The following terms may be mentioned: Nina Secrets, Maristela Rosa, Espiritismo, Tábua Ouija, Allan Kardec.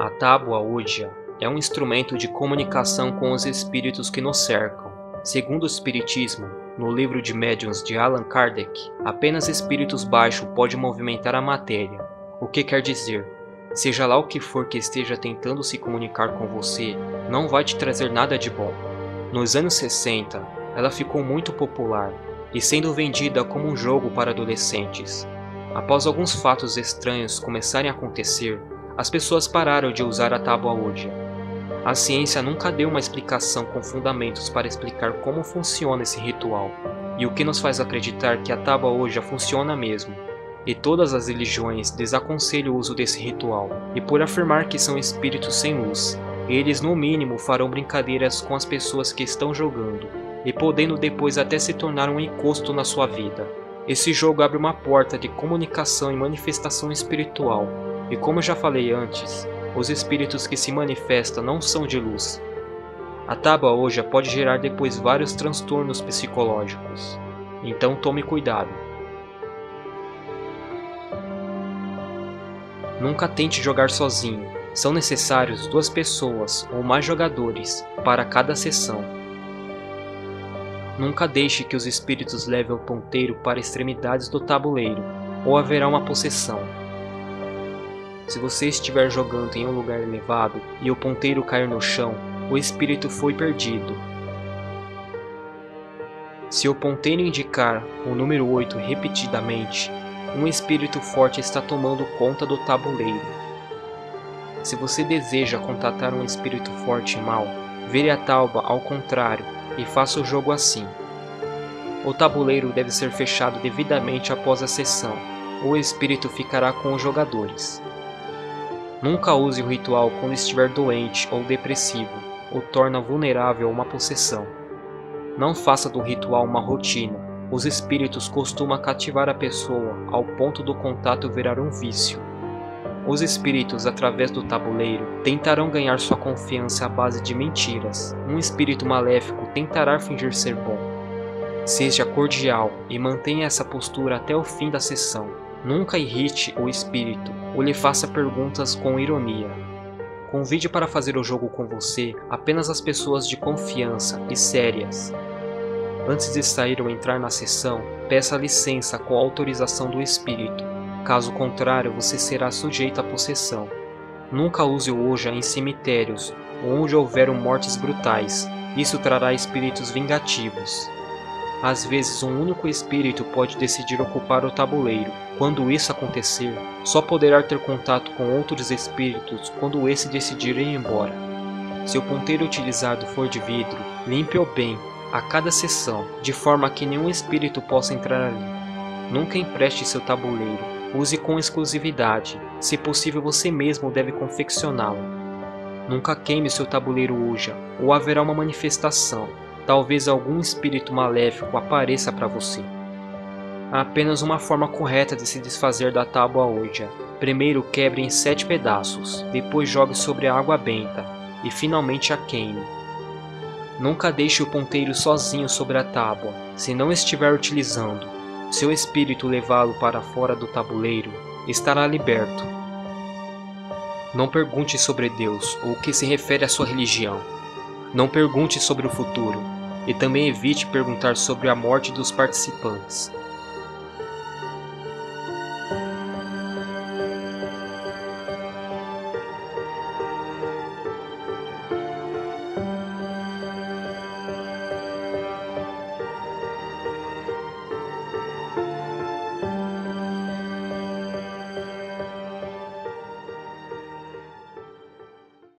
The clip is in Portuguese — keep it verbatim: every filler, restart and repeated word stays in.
A Tábua Ouija é um instrumento de comunicação com os espíritos que nos cercam. Segundo o Espiritismo, no livro de médiuns de Allan Kardec, apenas espíritos baixos podem movimentar a matéria. O que quer dizer? Seja lá o que for que esteja tentando se comunicar com você, não vai te trazer nada de bom. Nos anos sessenta, ela ficou muito popular e sendo vendida como um jogo para adolescentes. Após alguns fatos estranhos começarem a acontecer, as pessoas pararam de usar a tábua Ouija. A ciência nunca deu uma explicação com fundamentos para explicar como funciona esse ritual, e o que nos faz acreditar que a tábua Ouija funciona mesmo. E todas as religiões desaconselham o uso desse ritual, e por afirmar que são espíritos sem luz, eles no mínimo farão brincadeiras com as pessoas que estão jogando, e podendo depois até se tornar um encosto na sua vida. Esse jogo abre uma porta de comunicação e manifestação espiritual. E como eu já falei antes, os espíritos que se manifestam não são de luz. A tábua Ouija pode gerar depois vários transtornos psicológicos, então tome cuidado. Nunca tente jogar sozinho, são necessários duas pessoas ou mais jogadores para cada sessão. Nunca deixe que os espíritos levem o ponteiro para extremidades do tabuleiro, ou haverá uma possessão. Se você estiver jogando em um lugar elevado e o ponteiro cair no chão, o espírito foi perdido. Se o ponteiro indicar o número oito repetidamente, um espírito forte está tomando conta do tabuleiro. Se você deseja contatar um espírito forte e mau, vire a tábua ao contrário e faça o jogo assim. O tabuleiro deve ser fechado devidamente após a sessão, ou o espírito ficará com os jogadores. Nunca use o ritual quando estiver doente ou depressivo, ou torna vulnerável a uma possessão. Não faça do ritual uma rotina. Os espíritos costumam cativar a pessoa ao ponto do contato virar um vício. Os espíritos, através do tabuleiro, tentarão ganhar sua confiança à base de mentiras. Um espírito maléfico tentará fingir ser bom. Seja cordial e mantenha essa postura até o fim da sessão. Nunca irrite o espírito ou lhe faça perguntas com ironia. Convide para fazer o jogo com você apenas as pessoas de confiança e sérias. Antes de sair ou entrar na sessão, peça licença com a autorização do espírito. Caso contrário, você será sujeito à possessão. Nunca use o Ouija em cemitérios ou onde houveram mortes brutais. Isso trará espíritos vingativos. Às vezes, um único espírito pode decidir ocupar o tabuleiro. Quando isso acontecer, só poderá ter contato com outros espíritos quando esse decidir ir embora. Se o ponteiro utilizado for de vidro, limpe-o bem a cada sessão, de forma que nenhum espírito possa entrar ali. Nunca empreste seu tabuleiro, use com exclusividade. Se possível, você mesmo deve confeccioná-lo. Nunca queime seu tabuleiro Ouija, ou haverá uma manifestação. Talvez algum espírito maléfico apareça para você. Há apenas uma forma correta de se desfazer da tábua Ouija. Primeiro quebre em sete pedaços, depois jogue sobre a água benta e finalmente a queime. Nunca deixe o ponteiro sozinho sobre a tábua, se não estiver utilizando. Se o espírito levá-lo para fora do tabuleiro, estará liberto. Não pergunte sobre Deus ou o que se refere à sua religião. Não pergunte sobre o futuro, e também evite perguntar sobre a morte dos participantes.